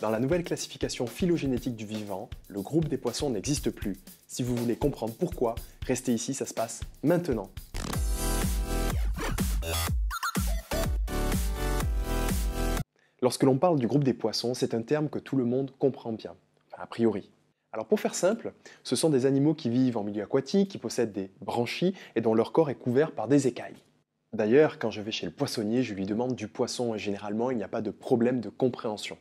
Dans la nouvelle classification phylogénétique du vivant, le groupe des poissons n'existe plus. Si vous voulez comprendre pourquoi, restez ici, ça se passe maintenant. Lorsque l'on parle du groupe des poissons, c'est un terme que tout le monde comprend bien, a priori. Alors pour faire simple, ce sont des animaux qui vivent en milieu aquatique, qui possèdent des branchies et dont leur corps est couvert par des écailles. D'ailleurs, quand je vais chez le poissonnier, je lui demande du poisson et généralement, il n'y a pas de problème de compréhension.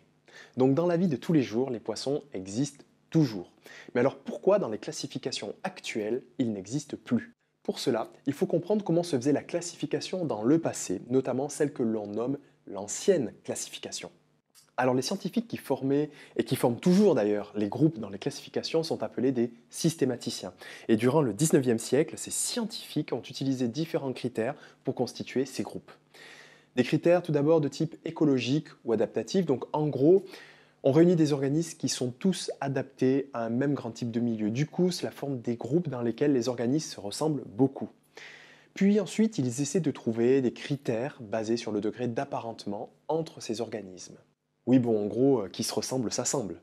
Donc dans la vie de tous les jours, les poissons existent toujours. Mais alors pourquoi dans les classifications actuelles, ils n'existent plus ? Pour cela, il faut comprendre comment se faisait la classification dans le passé, notamment celle que l'on nomme l'ancienne classification. Alors les scientifiques qui formaient, et qui forment toujours d'ailleurs, les groupes dans les classifications sont appelés des systématiciens. Et durant le 19e siècle, ces scientifiques ont utilisé différents critères pour constituer ces groupes. Des critères tout d'abord de type écologique ou adaptatif, donc en gros, on réunit des organismes qui sont tous adaptés à un même grand type de milieu. Du coup, cela forme des groupes dans lesquels les organismes se ressemblent beaucoup. Puis ensuite, ils essaient de trouver des critères basés sur le degré d'apparentement entre ces organismes. Oui, bon, en gros, qui se ressemble, s'assemble.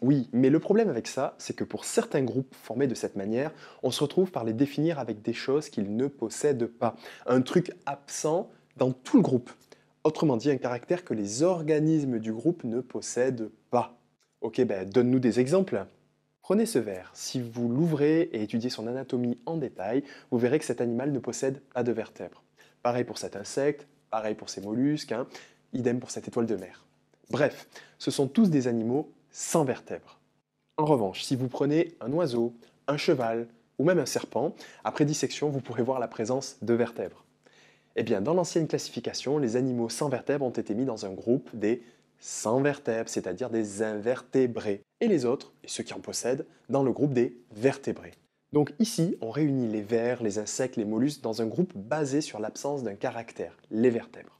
Oui, mais le problème avec ça, c'est que pour certains groupes formés de cette manière, on se retrouve par les définir avec des choses qu'ils ne possèdent pas. Un truc absent dans tout le groupe. Autrement dit, un caractère que les organismes du groupe ne possèdent pas. Ok, ben donne-nous des exemples. Prenez ce ver. Si vous l'ouvrez et étudiez son anatomie en détail, vous verrez que cet animal ne possède pas de vertèbres. Pareil pour cet insecte, pareil pour ces mollusques, hein. Idem pour cette étoile de mer. Bref, ce sont tous des animaux sans vertèbres. En revanche, si vous prenez un oiseau, un cheval ou même un serpent, après dissection, vous pourrez voir la présence de vertèbres. Eh bien, dans l'ancienne classification, les animaux sans vertèbres ont été mis dans un groupe des sans vertèbres, c'est-à-dire des invertébrés, et les autres, et ceux qui en possèdent, dans le groupe des vertébrés. Donc ici, on réunit les vers, les insectes, les mollusques dans un groupe basé sur l'absence d'un caractère, les vertèbres.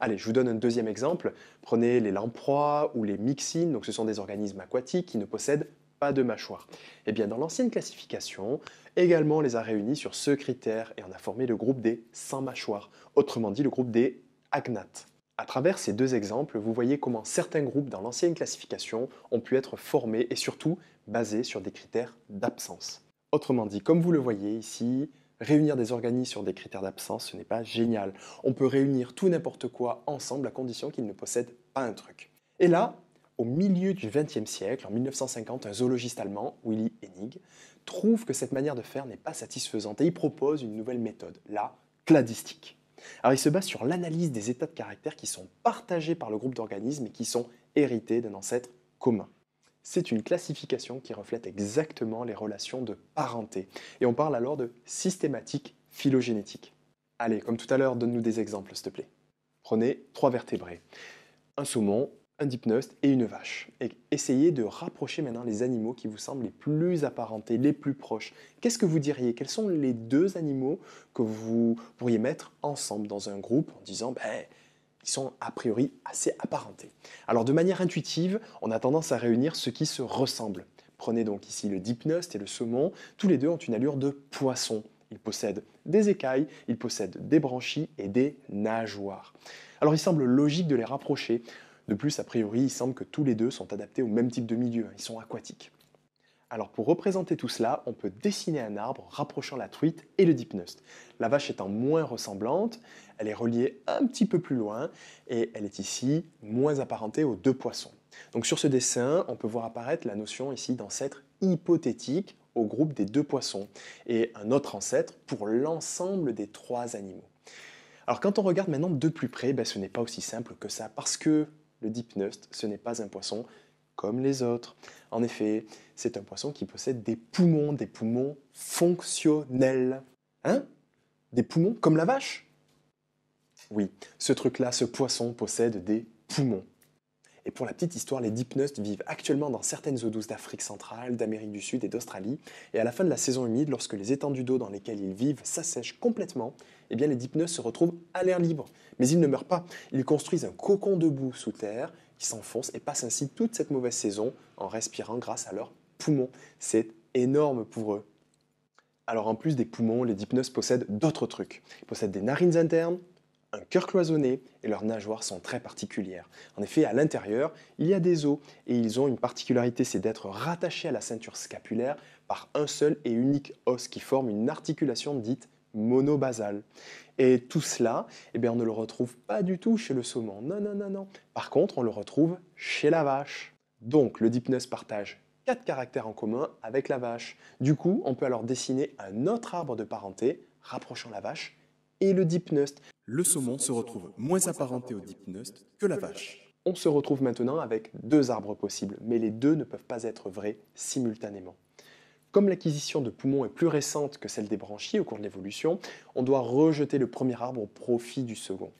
Allez, je vous donne un deuxième exemple. Prenez les lamproies ou les myxines, donc ce sont des organismes aquatiques qui ne possèdent pas de mâchoire. Eh bien, dans l'ancienne classification, également, on les a réunis sur ce critère et on a formé le groupe des sans mâchoire, autrement dit le groupe des agnates. À travers ces deux exemples, vous voyez comment certains groupes dans l'ancienne classification ont pu être formés et surtout basés sur des critères d'absence. Autrement dit, comme vous le voyez ici, réunir des organismes sur des critères d'absence, ce n'est pas génial. On peut réunir tout n'importe quoi ensemble à condition qu'ils ne possèdent pas un truc. Et là, au milieu du XXe siècle, en 1950, un zoologiste allemand, Willy Hennig, trouve que cette manière de faire n'est pas satisfaisante et il propose une nouvelle méthode, la cladistique. Alors il se base sur l'analyse des états de caractère qui sont partagés par le groupe d'organismes et qui sont hérités d'un ancêtre commun. C'est une classification qui reflète exactement les relations de parenté. Et on parle alors de systématique phylogénétique. Allez, comme tout à l'heure, donne-nous des exemples, s'il te plaît. Prenez trois vertébrés, un saumon, un dipneuste et une vache. Et essayez de rapprocher maintenant les animaux qui vous semblent les plus apparentés, les plus proches. Qu'est-ce que vous diriez? Quels sont les deux animaux que vous pourriez mettre ensemble dans un groupe en disant ben, ils sont a priori assez apparentés? Alors de manière intuitive, on a tendance à réunir ceux qui se ressemblent. Prenez donc ici le dipneuste et le saumon. Tous les deux ont une allure de poisson. Ils possèdent des écailles, ils possèdent des branchies et des nageoires. Alors il semble logique de les rapprocher. De plus, a priori, il semble que tous les deux sont adaptés au même type de milieu, ils sont aquatiques. Alors pour représenter tout cela, on peut dessiner un arbre rapprochant la truite et le dipneuste. La vache étant moins ressemblante, elle est reliée un petit peu plus loin et elle est ici moins apparentée aux deux poissons. Donc sur ce dessin, on peut voir apparaître la notion ici d'ancêtre hypothétique au groupe des deux poissons et un autre ancêtre pour l'ensemble des trois animaux. Alors quand on regarde maintenant de plus près, ce n'est pas aussi simple que ça parce que le dipneuste, ce n'est pas un poisson comme les autres. En effet, c'est un poisson qui possède des poumons fonctionnels. Hein? Des poumons comme la vache? Oui, ce truc-là, ce poisson possède des poumons. Et pour la petite histoire, les dipneustes vivent actuellement dans certaines eaux douces d'Afrique centrale, d'Amérique du Sud et d'Australie. Et à la fin de la saison humide, lorsque les étendues d'eau dans lesquelles ils vivent s'assèchent complètement, eh bien les dipneustes se retrouvent à l'air libre. Mais ils ne meurent pas. Ils construisent un cocon de boue sous terre qui s'enfonce et passe ainsi toute cette mauvaise saison en respirant grâce à leurs poumons. C'est énorme pour eux. Alors en plus des poumons, les dipneustes possèdent d'autres trucs. Ils possèdent des narines internes, un cœur cloisonné et leurs nageoires sont très particulières. En effet, à l'intérieur, il y a des os et ils ont une particularité, c'est d'être rattachés à la ceinture scapulaire par un seul et unique os qui forme une articulation dite monobasale. Et tout cela, eh bien, on ne le retrouve pas du tout chez le saumon, non, non, non, non. Par contre, on le retrouve chez la vache. Donc, le dipneuste partage 4 caractères en commun avec la vache. Du coup, on peut alors dessiner un autre arbre de parenté rapprochant la vache et le dipneuste. Le saumon se retrouve moins apparenté au dipneuste que la vache. On se retrouve maintenant avec 2 arbres possibles, mais les 2 ne peuvent pas être vrais simultanément. Comme l'acquisition de poumons est plus récente que celle des branchies au cours de l'évolution, on doit rejeter le premier arbre au profit du second.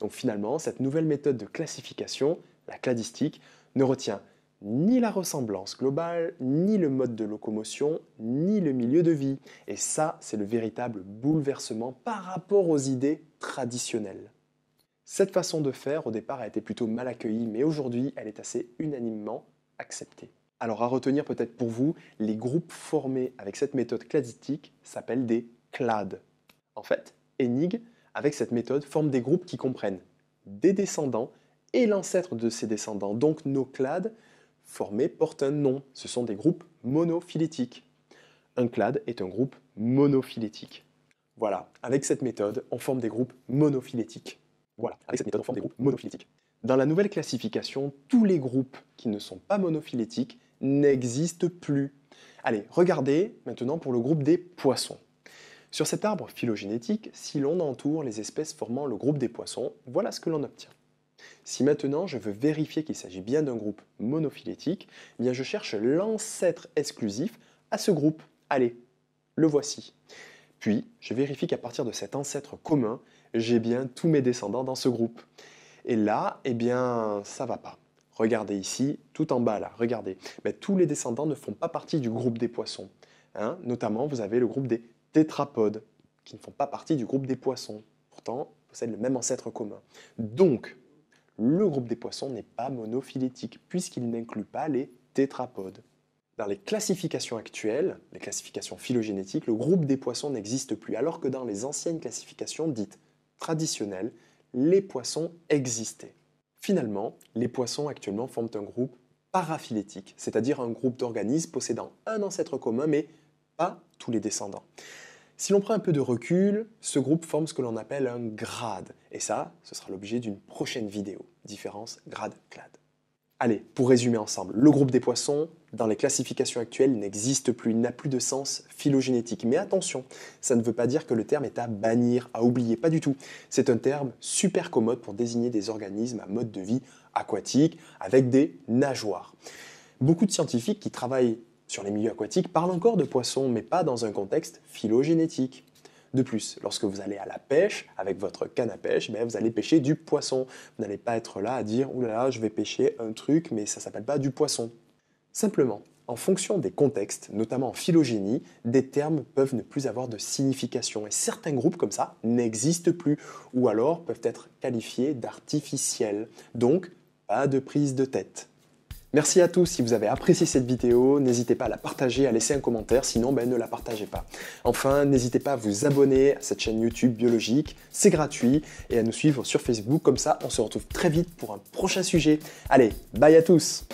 Donc finalement, cette nouvelle méthode de classification, la cladistique, ne retient ni la ressemblance globale, ni le mode de locomotion, ni le milieu de vie. Et ça, c'est le véritable bouleversement par rapport aux idées traditionnelles. Cette façon de faire, au départ, a été plutôt mal accueillie, mais aujourd'hui, elle est assez unanimement acceptée. Alors à retenir peut-être pour vous, les groupes formés avec cette méthode cladistique s'appellent des clades. En fait, Hennig, avec cette méthode, forme des groupes qui comprennent des descendants et l'ancêtre de ces descendants. Donc nos clades formés portent un nom. Ce sont des groupes monophylétiques. Un clade est un groupe monophylétique. Voilà, avec cette méthode, on forme des groupes monophylétiques. Voilà, avec cette méthode, on forme des groupes monophylétiques. Dans la nouvelle classification, tous les groupes qui ne sont pas monophylétiques n'existe plus. Allez, regardez maintenant pour le groupe des poissons. Sur cet arbre phylogénétique, si l'on entoure les espèces formant le groupe des poissons, voilà ce que l'on obtient. Si maintenant je veux vérifier qu'il s'agit bien d'un groupe monophylétique, eh bien je cherche l'ancêtre exclusif à ce groupe. Allez, le voici. Puis, je vérifie qu'à partir de cet ancêtre commun, j'ai bien tous mes descendants dans ce groupe. Et là, eh bien, ça ne va pas. Regardez ici, tout en bas là, regardez. Ben, tous les descendants ne font pas partie du groupe des poissons. Hein? Notamment, vous avez le groupe des tétrapodes, qui ne font pas partie du groupe des poissons. Pourtant, ils possèdent le même ancêtre commun. Donc, le groupe des poissons n'est pas monophylétique, puisqu'il n'inclut pas les tétrapodes. Dans les classifications actuelles, les classifications phylogénétiques, le groupe des poissons n'existe plus, alors que dans les anciennes classifications dites traditionnelles, les poissons existaient. Finalement, les poissons actuellement forment un groupe paraphylétique, c'est-à-dire un groupe d'organismes possédant un ancêtre commun, mais pas tous les descendants. Si l'on prend un peu de recul, ce groupe forme ce que l'on appelle un grade. Et ça, ce sera l'objet d'une prochaine vidéo. Différence grade-clade. Allez, pour résumer ensemble, le groupe des poissons, dans les classifications actuelles, n'existe plus, il n'a plus de sens phylogénétique. Mais attention, ça ne veut pas dire que le terme est à bannir, à oublier, pas du tout. C'est un terme super commode pour désigner des organismes à mode de vie aquatique, avec des nageoires. Beaucoup de scientifiques qui travaillent sur les milieux aquatiques parlent encore de poissons, mais pas dans un contexte phylogénétique. De plus, lorsque vous allez à la pêche, avec votre canne à pêche, ben vous allez pêcher du poisson. Vous n'allez pas être là à dire « Ouh là là, je vais pêcher un truc, mais ça ne s'appelle pas du poisson ». Simplement, en fonction des contextes, notamment en phylogénie, des termes peuvent ne plus avoir de signification. Et certains groupes comme ça n'existent plus, ou alors peuvent être qualifiés d'artificiels. Donc, pas de prise de tête. Merci à tous, si vous avez apprécié cette vidéo, n'hésitez pas à la partager, à laisser un commentaire, sinon ben, ne la partagez pas. Enfin, n'hésitez pas à vous abonner à cette chaîne YouTube biologique, c'est gratuit, et à nous suivre sur Facebook, comme ça on se retrouve très vite pour un prochain sujet. Allez, bye à tous!